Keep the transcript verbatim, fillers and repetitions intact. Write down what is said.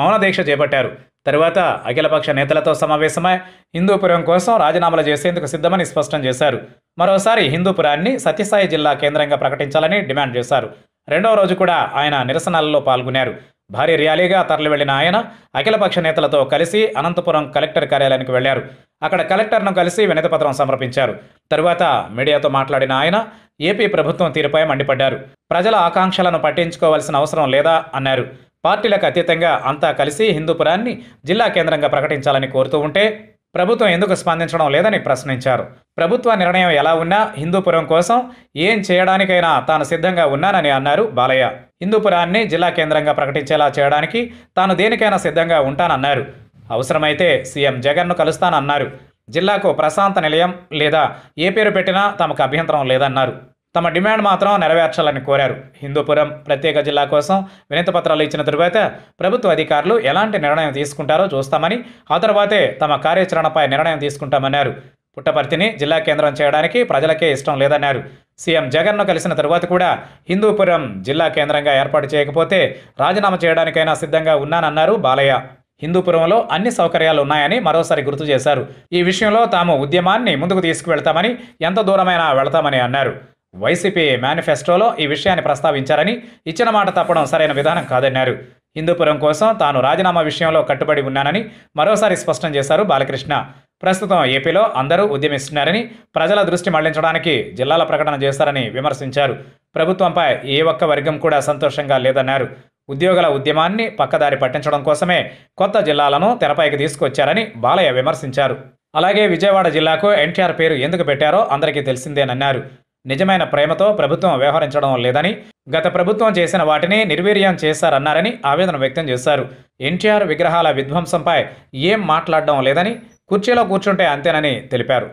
మౌన దీక్ష చేపట్టారు. తర్వాత అఖిలపక్ష నేతలతో సమావేశమై హిందూపురం కోసం రాజీనామాలు చేసేందుకు సిద్ధమని స్పష్టం చేశారు. మరోసారి హిందూపురాన్ని సత్యసాయి జిల్లా కేంద్రంగా ప్రకటించాలని డిమాండ్ చేశారు. రెండవ రోజు కూడా ఆయన నిరసనల్లో పాల్గొన్నారు. భారీ ర్యాలీగా తరలి వెళ్లిన ఆయన అఖిలపక్ష నేతలతో కలిసి అనంతపురం కలెక్టర్ కార్యాలయానికి వెళ్లారు. అక్కడ కలెక్టర్ను కలిసి వినతిపత్రం సమర్పించారు. తరువాత మీడియాతో మాట్లాడిన ఆయన ఏపీ ప్రభుత్వం తీరుపై మండిపడ్డారు. ప్రజల ఆకాంక్షలను పట్టించుకోవాల్సిన అవసరం లేదా అన్నారు. పార్టీలకు అతీతంగా అంతా కలిసి హిందూపురాన్ని జిల్లా కేంద్రంగా ప్రకటించాలని కోరుతూ ఉంటే ప్రభుత్వం ఎందుకు స్పందించడం లేదని ప్రశ్నించారు. ప్రభుత్వ నిర్ణయం ఎలా ఉన్నా హిందూపురం కోసం ఏం చేయడానికైనా తాను సిద్ధంగా ఉన్నానని అన్నారు బాలయ్య. హిందూపురాన్ని జిల్లా కేంద్రంగా ప్రకటించేలా చేయడానికి తాను దేనికైనా సిద్ధంగా ఉంటానన్నారు. అవసరమైతే సీఎం జగన్ను కలుస్తానన్నారు. జిల్లాకు ప్రశాంత నిలయం లేదా ఏ పేరు పెట్టినా తమకు అభ్యంతరం లేదన్నారు. తమ డిమాండ్ మాత్రం నెరవేర్చాలని కోరారు. హిందూపురం ప్రత్యేక జిల్లా కోసం వినతిపత్రాలు ఇచ్చిన తరువాత ప్రభుత్వ అధికారులు ఎలాంటి నిర్ణయం తీసుకుంటారో చూస్తామని, ఆ తర్వాతే తమ కార్యాచరణపై నిర్ణయం తీసుకుంటామన్నారు. పుట్టపర్తిని జిల్లా కేంద్రం చేయడానికి ప్రజలకే ఇష్టం లేదన్నారు. సీఎం జగన్ను కలిసిన తరువాత కూడా హిందూపురం జిల్లా కేంద్రంగా ఏర్పాటు చేయకపోతే రాజీనామా చేయడానికైనా సిద్ధంగా ఉన్నానన్నారు బాలయ్య. హిందూపురంలో అన్ని సౌకర్యాలు ఉన్నాయని మరోసారి గుర్తు చేశారు. ఈ విషయంలో తాము ఉద్యమాన్ని ముందుకు తీసుకువెళ్తామని, ఎంత దూరమైనా వెళతామని అన్నారు. వైసీపీ మేనిఫెస్టోలో ఈ విషయాన్ని ప్రస్తావించారని ఇచ్చిన మాట తప్పడం సరైన విధానం కాదన్నారు. హిందూపురం కోసం తాను రాజీనామా విషయంలో కట్టుబడి ఉన్నానని మరోసారి స్పష్టం చేశారు బాలకృష్ణ. ప్రస్తుతం ఏపీలో అందరూ ఉద్యమిస్తున్నారని, ప్రజల దృష్టి మళ్లించడానికి జిల్లాల ప్రకటన చేశారని విమర్శించారు. ప్రభుత్వంపై ఏ ఒక్క వర్గం కూడా సంతోషంగా లేదన్నారు. ఉద్యోగుల ఉద్యమాన్ని పక్కదారి పట్టించడం కోసమే కొత్త జిల్లాలను తెరపైకి తీసుకొచ్చారని బాలయ్య విమర్శించారు. అలాగే విజయవాడ జిల్లాకు ఎన్టీఆర్ పేరు ఎందుకు పెట్టారో అందరికీ తెలిసిందేనన్నారు. నిజమైన ప్రేమతో ప్రభుత్వం వ్యవహరించడం లేదని, గత ప్రభుత్వం చేసిన వాటిని నిర్వీర్యం చేశారన్నారని ఆవేదన వ్యక్తం చేశారు. ఎన్టీఆర్ విగ్రహాల విధ్వంసంపై ఏం మాట్లాడడం లేదని, కుర్చీలో కూర్చుంటే అంతేనని తెలిపారు.